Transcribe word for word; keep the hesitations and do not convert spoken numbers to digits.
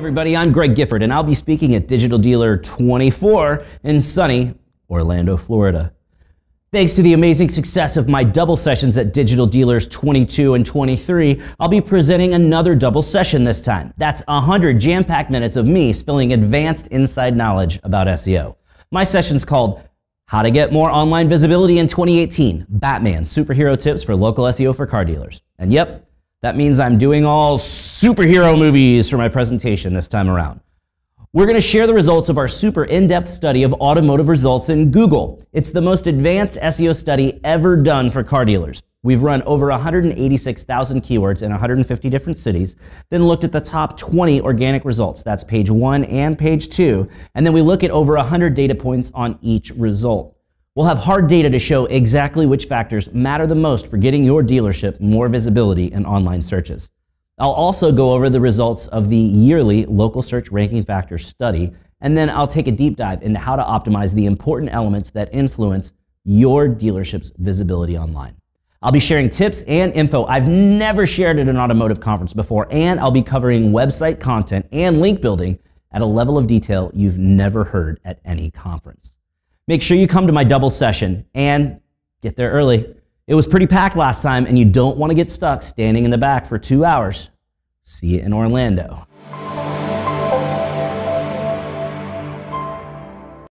everybody, I'm Greg Gifford, and I'll be speaking at Digital Dealer twenty-four in sunny Orlando, Florida. Thanks to the amazing success of my double sessions at Digital Dealers twenty-two and twenty-three, I'll be presenting another double session this time. That's one hundred jam-packed minutes of me spilling advanced inside knowledge about S E O. My session's called How to Get More Online Visibility in twenty eighteen, Batman Superhero Tips for Local S E O for Car Dealers. And yep, that means I'm doing all superhero movies for my presentation this time around. We're going to share the results of our super in-depth study of automotive results in Google. It's the most advanced S E O study ever done for car dealers. We've run over one hundred eighty-six thousand keywords in one hundred fifty different cities, then looked at the top twenty organic results. That's page one and page two. And then we look at over one hundred data points on each result. We'll have hard data to show exactly which factors matter the most for getting your dealership more visibility in online searches. I'll also go over the results of the yearly Local Search Ranking Factor study, and then I'll take a deep dive into how to optimize the important elements that influence your dealership's visibility online. I'll be sharing tips and info I've never shared at an automotive conference before, and I'll be covering website content and link building at a level of detail you've never heard at any conference. Make sure you come to my double session and get there early. It was pretty packed last time, and you don't want to get stuck standing in the back for two hours. See you in Orlando.